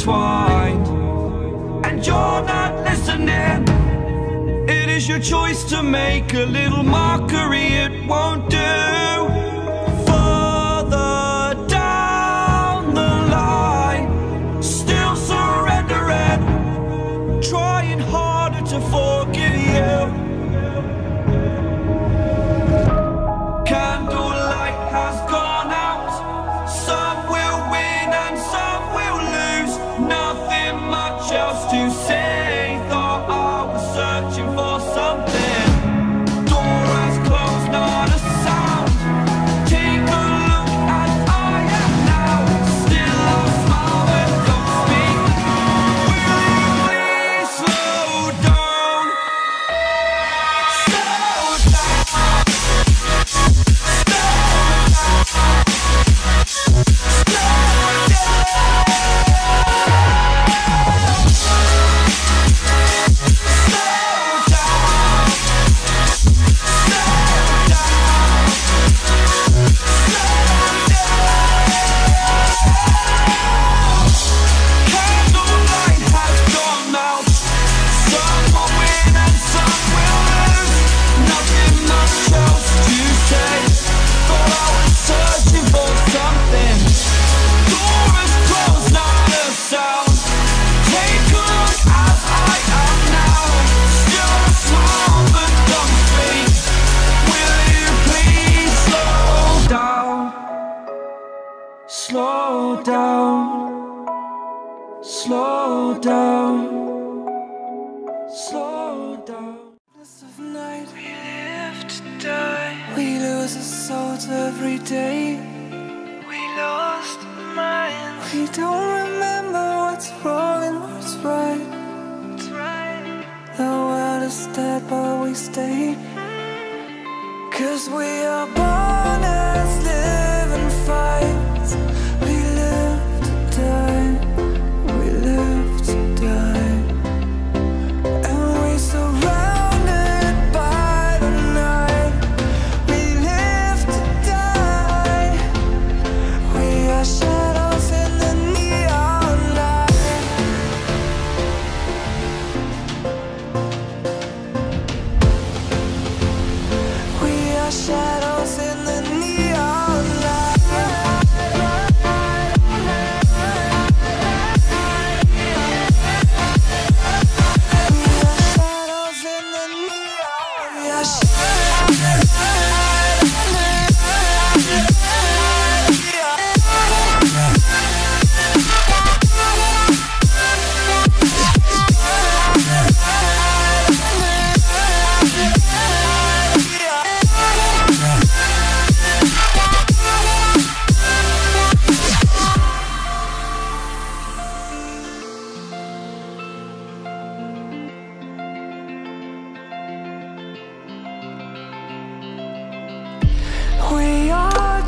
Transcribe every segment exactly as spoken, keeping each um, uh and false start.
intertwined, and you're not listening. It is your choice to make a little mockery. It won't do. Further down the line, still surrendering, trying harder to forgive you. Slow down, slow down, slow down. Of night, we live to die. We lose our souls every day. We lost our minds. We don't remember what's wrong and what's right. It's right. The world is dead, but we stay. Cause we are born as live and fight.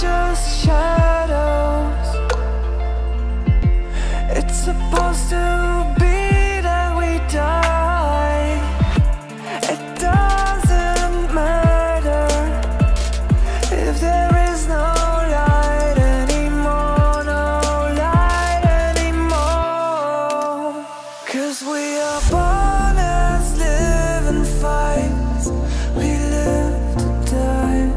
Just shadows. It's supposed to be that we die. It doesn't matter if there is no light anymore, no light anymore. Cause we are born as living fights. We live to die.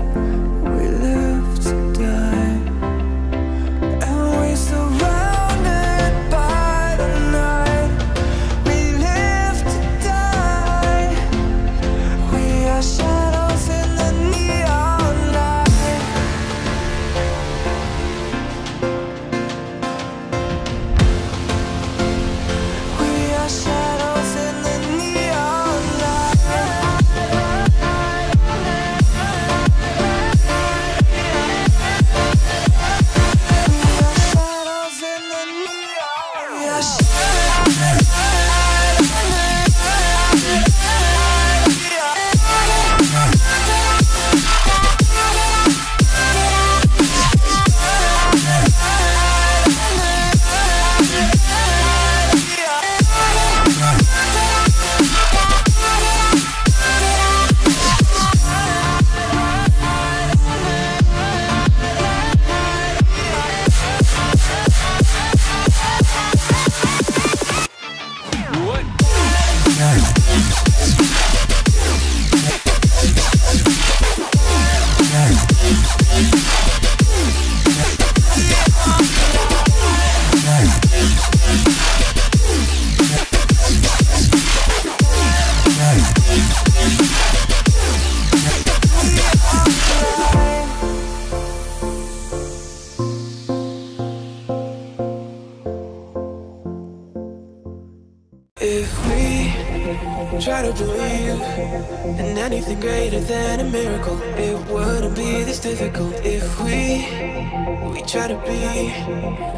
If we try to believe in anything greater than a miracle, it wouldn't be this difficult. If we, we try to be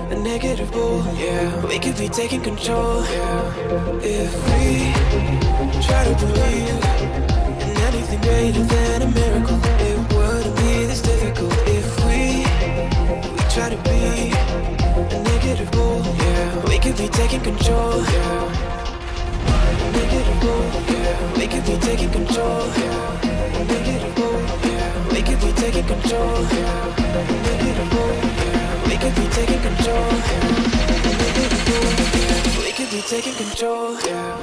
the negative bull, yeah, we could be taking control. Yeah. If we try to believe in anything greater than a miracle, it wouldn't be this difficult. If we, we try to be the negative bull, yeah, we could be taking control. Yeah. Yeah, we could be taking control. Yeah, we could be, yeah, we could be taking control. Yeah, we could be, yeah, we could be taking control. Yeah, we could be taking control. Yeah.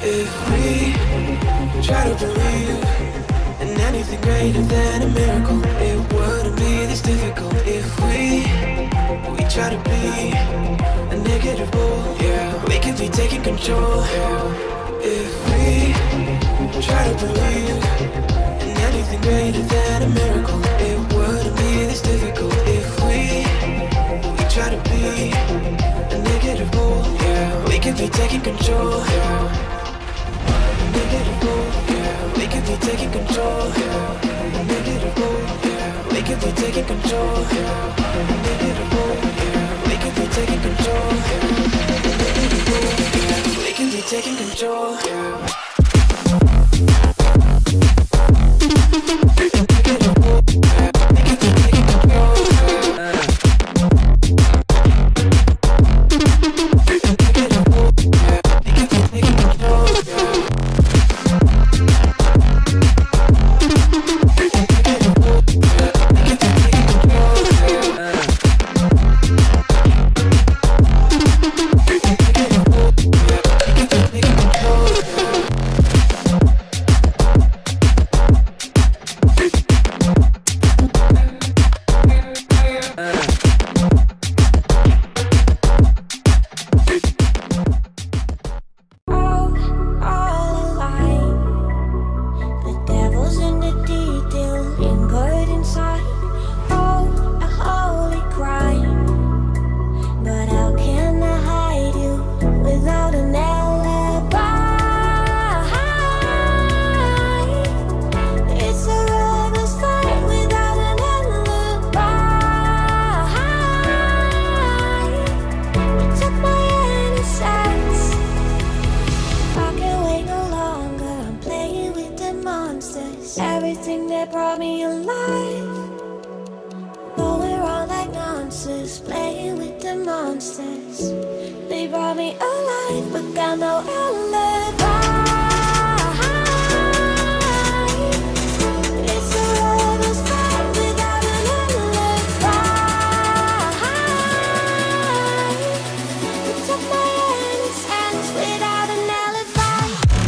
If we try to believe in anything greater than a miracle, it wouldn't be this difficult. If we, we try to be a negative bull, yeah, we could be taking control. Yeah. If we try to believe in anything greater than a miracle, it wouldn't be this difficult. If we, we try to be a negative bull, yeah, we could be taking control. Yeah. Yeah, we could be taking control. Yeah, yeah, we could be taking control. Yeah, we could be taking control. Yeah, we could be taking control. Yeah. Everything that brought me alive, but we're all like monsters, playing with the monsters. They brought me alive, but got no alibi. We'll be right back.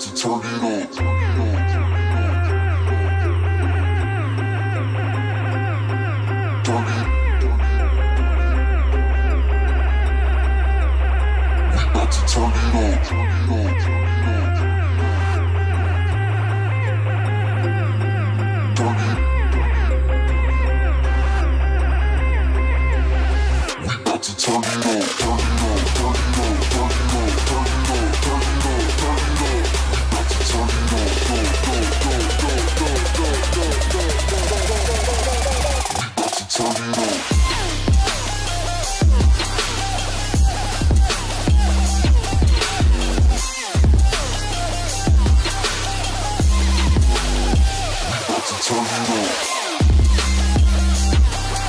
about to turn it up. Turn it on, turn it on, turn it on. Turn it. We about to turn it on, turn it on, turn it on, turn it on, turn it on, turn it on, turn it on. We about to turn it on, go, go, go, go, go, go, go, go, go. We about to turn it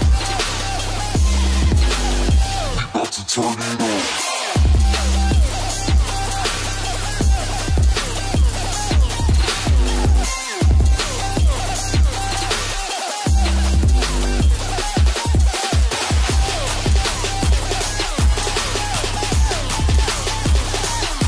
on.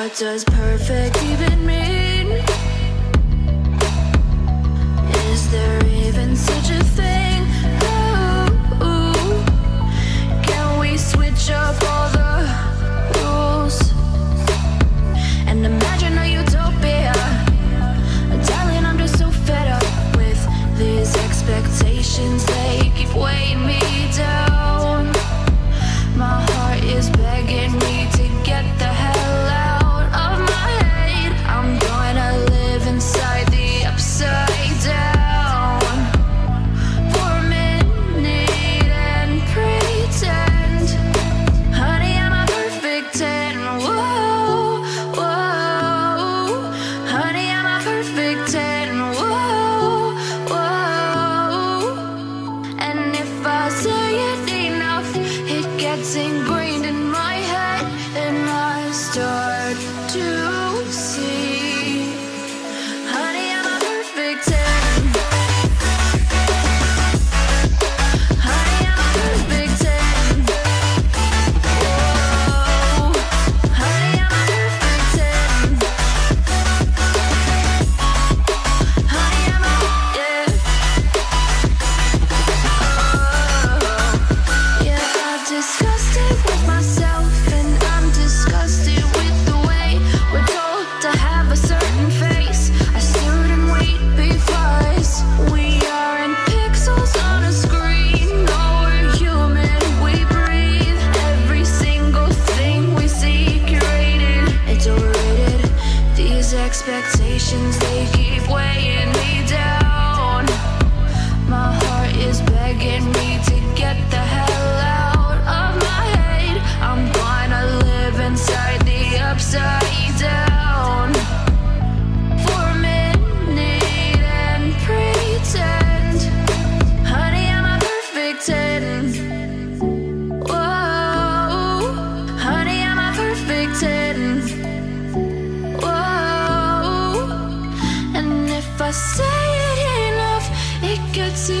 What does perfect even mean? Is there even such a thing? Ooh, ooh. Can we switch up all the rules and imagine a utopia? Darling, I'm just so fed up with these expectations. They keep weighing me down. My heart is begging me to get the hell out of my head. expectations, they keep weighing me down. My heart is begging me to get the hell out of my head. I'm gonna live inside the upside down for a minute and pretend, honey, I'm a perfect ten. Whoa, honey, I'm a perfect ten. I say it enough, it gets you.